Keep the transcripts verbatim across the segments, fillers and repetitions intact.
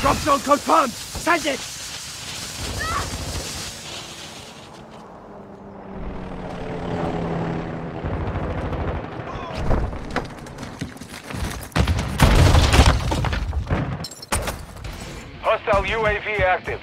Drop zone confirmed! Send it! Hostile U A V active.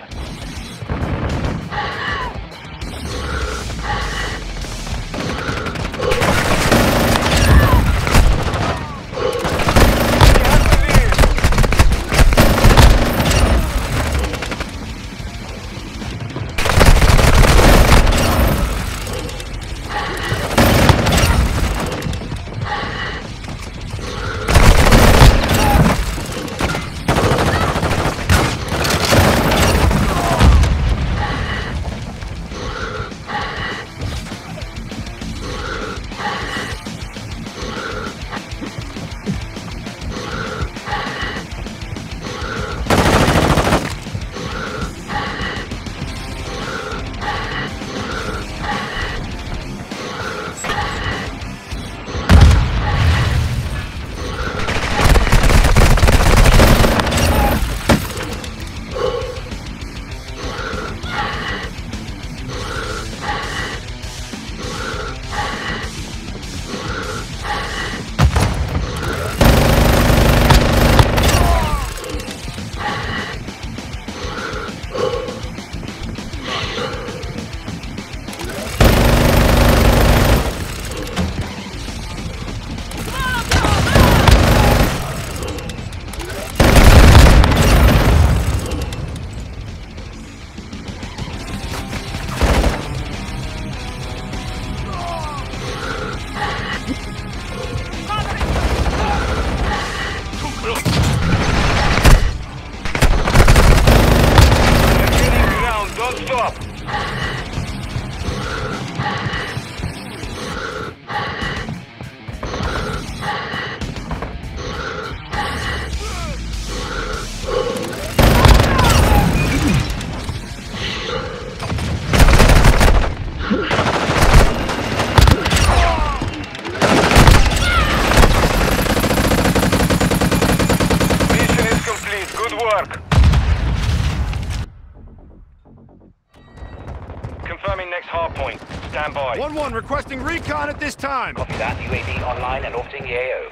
one one requesting recon at this time. Copy that. U A V online and orbiting the A O.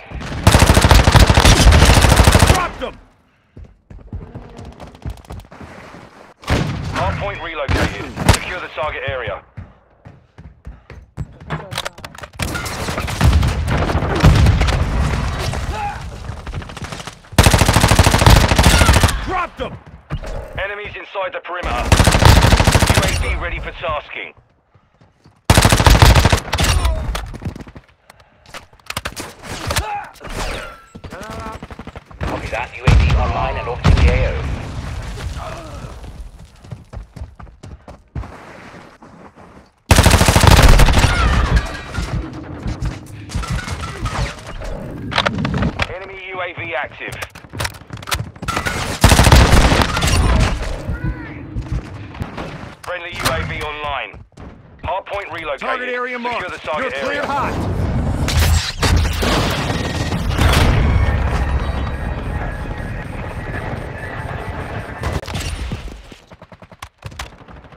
Dropped them! Hardpoint relocated. Secure the target area. Dropped them! Enemies inside the perimeter. U A V ready for tasking. Copy that, U A V online and off to the A O. Enemy U A V active. Friendly U A V online. Hardpoint relocated. Target area marked. You're clear hot.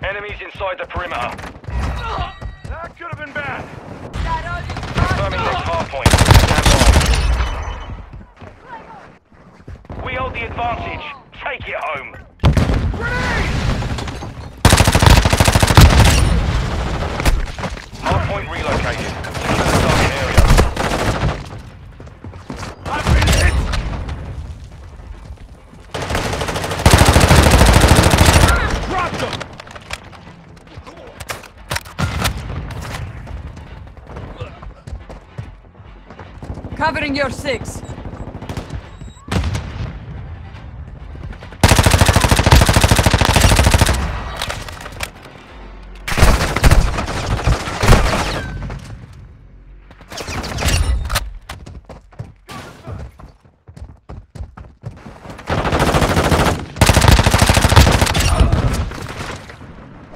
Enemies inside the perimeter. That could have been bad. Confirming next hard point. Stand by. We hold the advantage. Take it home. Freeze! Hard point relocated. Secure the target area. I've been hit! Covering your six.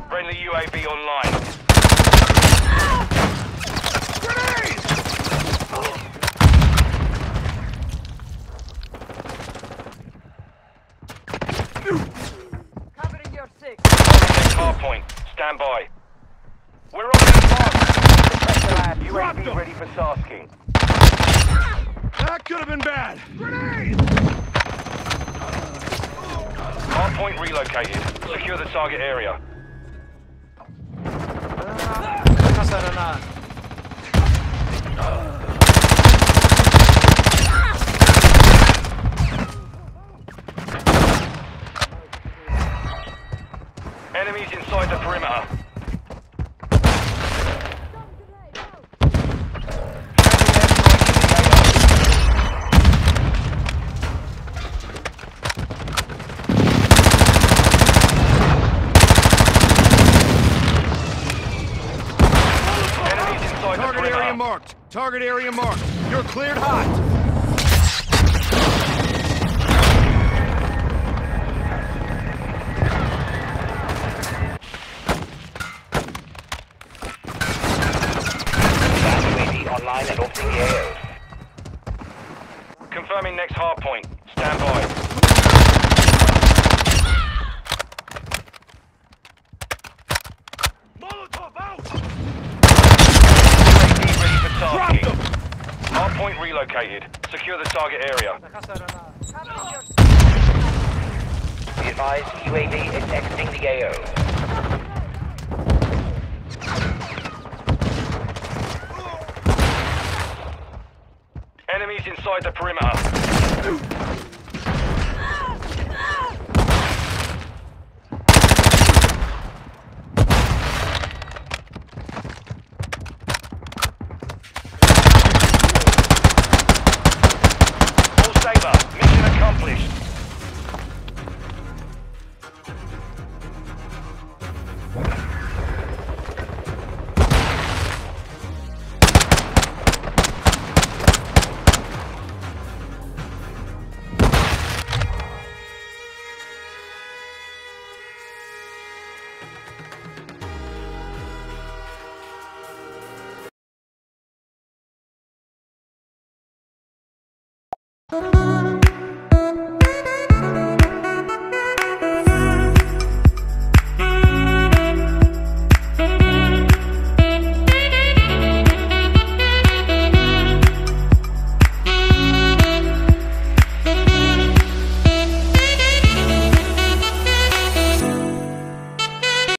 Friendly U A V online. by. We're on the spot. Pressure lab. U A V ready for tasking. That could have been bad. Grenade! Hardpoint relocated. Secure the target area. Enemies inside the perimeter. Target area marked. Target area marked. You're cleared hot. U A V online and off the air. Confirming next hard point. Stand by. Point relocated. Secure the target area. Be advised, U A V is exiting the A O. Enemies inside the perimeter. Bye.